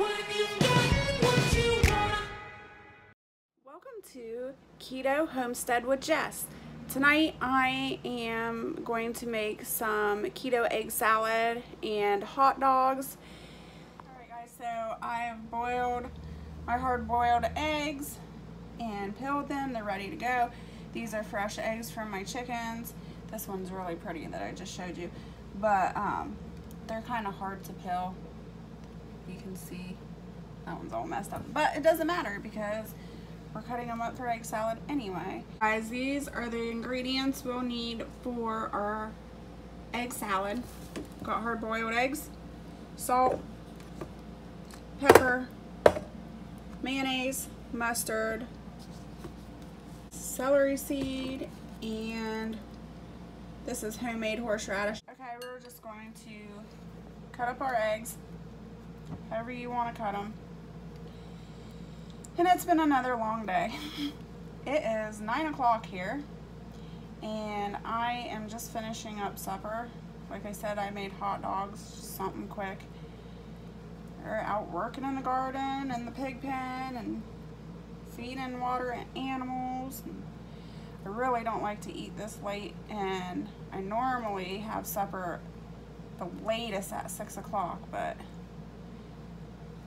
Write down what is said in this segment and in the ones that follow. Welcome to Keto Homestead with Jess. Tonight I am going to make some keto egg salad and hot dogs. Alright guys, so I have boiled my hard-boiled eggs and peeled them. They're ready to go. These are fresh eggs from my chickens. This one's really pretty that I just showed you, but they're kind of hard to peel. You can see that one's all messed up, but it doesn't matter because we're cutting them up for egg salad anyway. Guys, these are the ingredients we'll need for our egg salad. Got hard-boiled eggs, salt, pepper, mayonnaise, mustard, celery seed, and this is homemade horseradish. Okay, we're just going to cut up our eggs however you want to cut them. And it's been another long day. It is 9 o'clock here and I am just finishing up supper. Like I said, I made hot dogs, something quick. They're out working in the garden and the pig pen and feeding water and animals. And I really don't like to eat this late, and I normally have supper the latest at 6 o'clock, but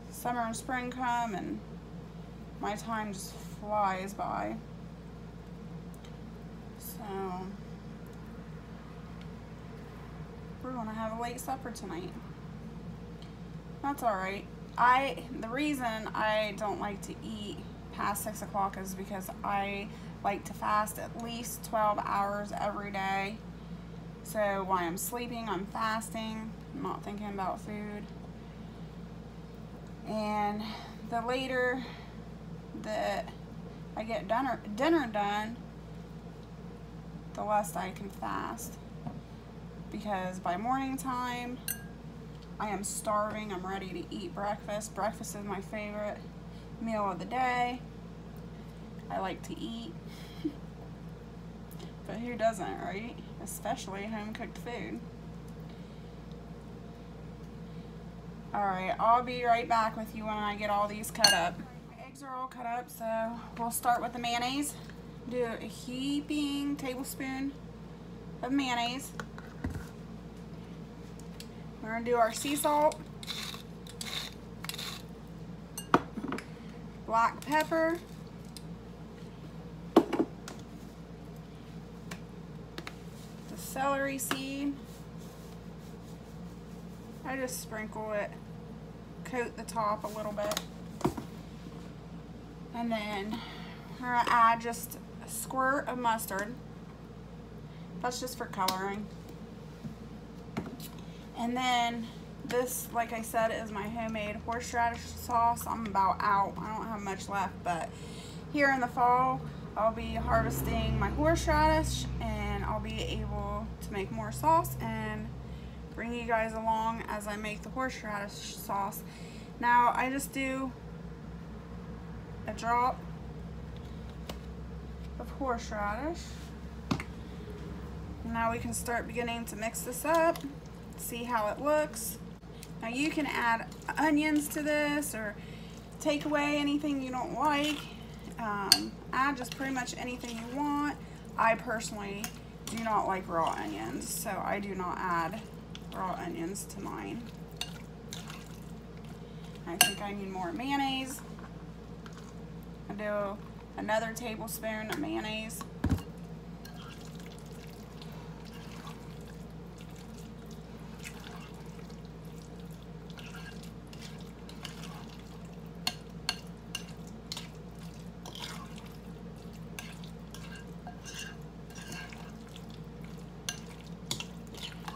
summer and spring come and my time just flies by. So we're gonna have a late supper tonight. That's alright. The reason I don't like to eat past 6 o'clock is because I like to fast at least 12 hours every day. So while I'm sleeping, I'm fasting. I'm not thinking about food. And the later that I get dinner done, the less I can fast, because by morning time I am starving. I'm ready to eat breakfast. Breakfast is my favorite meal of the day. I like to eat, but who doesn't, right? Especially home-cooked food. Alright, I'll be right back with you when I get all these cut up. Eggs are all cut up, so we'll start with the mayonnaise. Do a heaping tablespoon of mayonnaise. We're going to do our sea salt, black pepper, the celery seed. I just sprinkle it, coat the top a little bit. And then we're gonna add just a squirt of mustard. That's just for coloring. And then this, like I said, is my homemade horseradish sauce. I'm about out. I don't have much left, but here in the fall, I'll be harvesting my horseradish and I'll be able to make more sauce and bring you guys along as I make the horseradish sauce. Now, I just do a drop of horseradish. Now we can start beginning to mix this up, see how it looks. Now you can add onions to this or take away anything you don't like. Add just pretty much anything you want. I personally do not like raw onions, so I do not add raw onions to mine. I think I need more mayonnaise. I do another tablespoon of mayonnaise.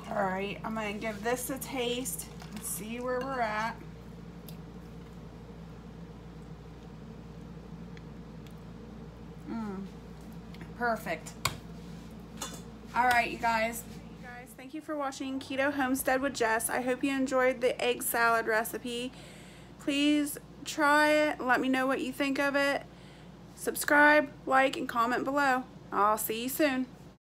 All right, I'm going to give this a taste and see where we're at. Perfect. Alright, you guys. Thank you for watching Keto Homestead with Jess. I hope you enjoyed the egg salad recipe. Please try it. Let me know what you think of it. Subscribe, like, and comment below. I'll see you soon.